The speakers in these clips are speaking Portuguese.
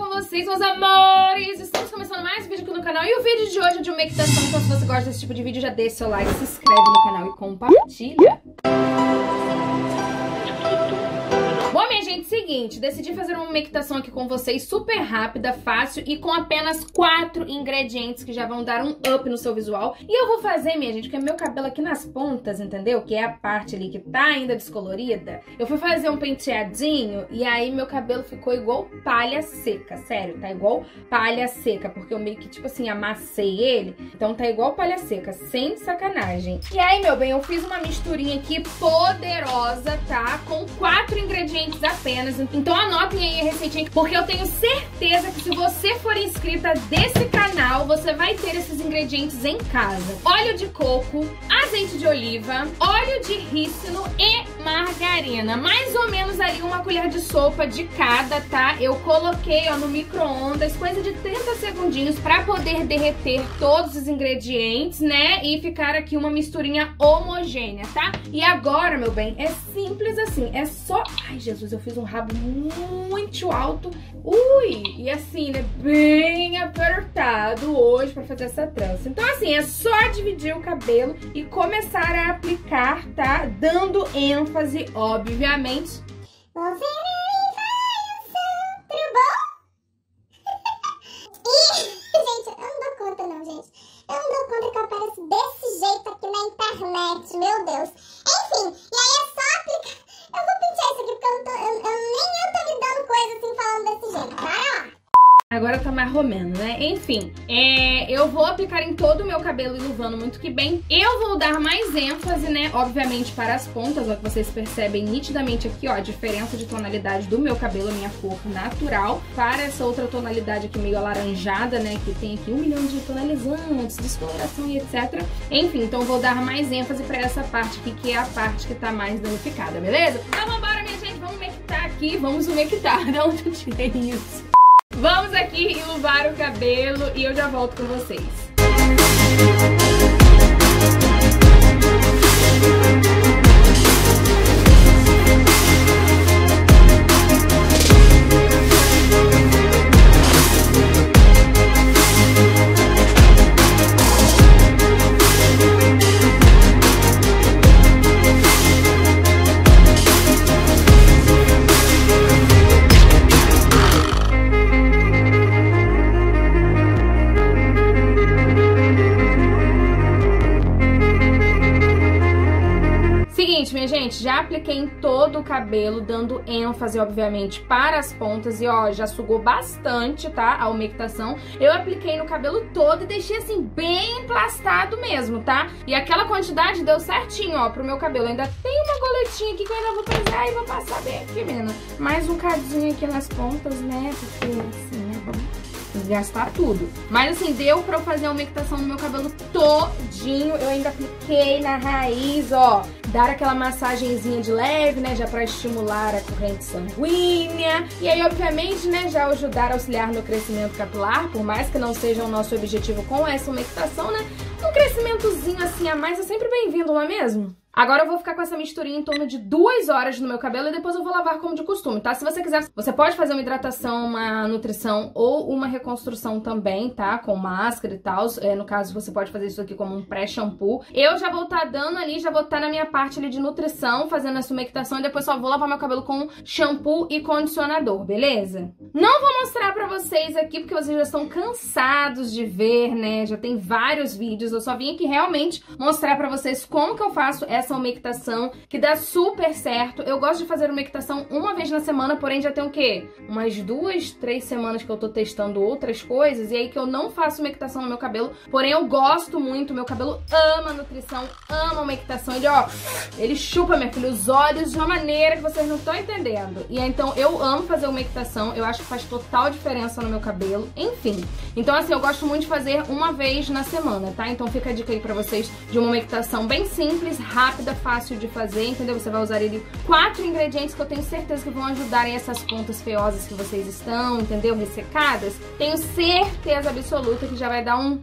com vocês, meus amores? Estamos começando mais um vídeo aqui no canal. E o vídeo de hoje é de um make testão. Então, se você gosta desse tipo de vídeo, já deixa seu like, se inscreve no canal e compartilha. Bom, minha gente, seguinte, decidi fazer uma makeitação aqui com vocês, super rápida, fácil e com apenas 4 ingredientes que já vão dar um up no seu visual. E eu vou fazer, minha gente, porque meu cabelo aqui nas pontas, entendeu? Que é a parte ali que tá ainda descolorida. Eu fui fazer um penteadinho e aí meu cabelo ficou igual palha seca, sério, tá igual palha seca, porque eu meio que, tipo assim, amassei ele. Então tá igual palha seca, sem sacanagem. E aí, meu bem, eu fiz uma misturinha aqui poderosa, tá? Com 4 ingredientes apenas, então anotem aí a receitinha, porque eu tenho certeza que se você for inscrita desse canal, você vai ter esses ingredientes em casa. Óleo de coco, azeite de oliva, óleo de rícino e margarina. Mais ou menos ali uma colher de sopa de cada, tá? Eu coloquei, ó, no micro-ondas, coisa de 30 segundinhos pra poder derreter todos os ingredientes, né? E ficar aqui uma misturinha homogênea, tá? E agora, meu bem, é simples assim, é só... Ai, Jesus, eu fiz um rabo muito alto. Ui! E assim, né? Bem apertado hoje pra fazer essa trança. Então, assim, é só dividir o cabelo e começar a aplicar, tá? Dando ênfase, obviamente. Agora tá mais romeno, né? Enfim, eu vou aplicar em todo o meu cabelo, iluvando muito que bem. Eu vou dar mais ênfase, né? Obviamente para as pontas, ó, que vocês percebem nitidamente aqui, ó, a diferença de tonalidade do meu cabelo, a minha cor natural, para essa outra tonalidade aqui meio alaranjada, né? Que tem aqui 1 milhão de tonalizantes, descoloração e etc. Enfim, então vou dar mais ênfase para essa parte aqui, que é a parte que tá mais danificada, beleza? Então vambora, minha gente, vamos makear aqui, vamos makear, de onde eu tirei isso? Vamos aqui enluvar o cabelo e eu já volto com vocês. Gente, já apliquei em todo o cabelo, dando ênfase, obviamente, para as pontas. E, ó, já sugou bastante, tá? A umectação. Eu apliquei no cabelo todo e deixei, assim, bem emplastado mesmo, tá? E aquela quantidade deu certinho, ó, pro meu cabelo. Ainda tem uma goletinha aqui que eu ainda vou pegar e vou passar bem aqui, menina. Mais um cadinho aqui nas pontas, né? Porque, assim, é bom gastar tudo. Mas assim, deu pra eu fazer a umectação no meu cabelo todinho. Eu ainda apliquei na raiz, ó. Dar aquela massagenzinha de leve, né? Já pra estimular a corrente sanguínea. E aí, obviamente, né? Já ajudar a auxiliar no crescimento capilar. Por mais que não seja o nosso objetivo com essa umectação, né? Um crescimentozinho assim a mais é sempre bem-vindo, não é mesmo? Agora eu vou ficar com essa misturinha em torno de 2 horas no meu cabelo e depois eu vou lavar como de costume, tá? Se você quiser, você pode fazer uma hidratação, uma nutrição ou uma reconstrução também, tá? Com máscara e tal. No caso, você pode fazer isso aqui como um pré-shampoo. Eu já vou estar dando ali, já vou estar na minha parte ali de nutrição, fazendo essa umectação e depois só vou lavar meu cabelo com shampoo e condicionador, beleza? Não vou mostrar pra vocês aqui porque vocês já estão cansados de ver, né? Já tem vários vídeos. Eu só vim aqui realmente mostrar pra vocês como que eu faço essa umectação, que dá super certo. Eu gosto de fazer umectação uma vez na semana, porém já tem o quê? Umas 2, 3 semanas que eu tô testando outras coisas, e aí que eu não faço umectação no meu cabelo, porém eu gosto muito, meu cabelo ama nutrição, ama umectação, ele, ó, ele chupa, minha filha, os olhos de uma maneira que vocês não estão entendendo. E então eu amo fazer umectação, eu acho que faz total diferença no meu cabelo, enfim. Então assim, eu gosto muito de fazer uma vez na semana, tá? Então fica a dica aí pra vocês de uma umectação bem simples, rápida, fácil de fazer, entendeu? Você vai usar ali 4 ingredientes que eu tenho certeza que vão ajudar em essas pontas feiosas que vocês estão, entendeu? Ressecadas. Tenho certeza absoluta que já vai dar um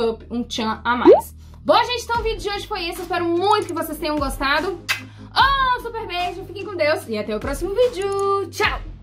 up, um tchan a mais. Bom, gente, então o vídeo de hoje foi esse. Eu espero muito que vocês tenham gostado. Um super beijo, fiquem com Deus e até o próximo vídeo. Tchau!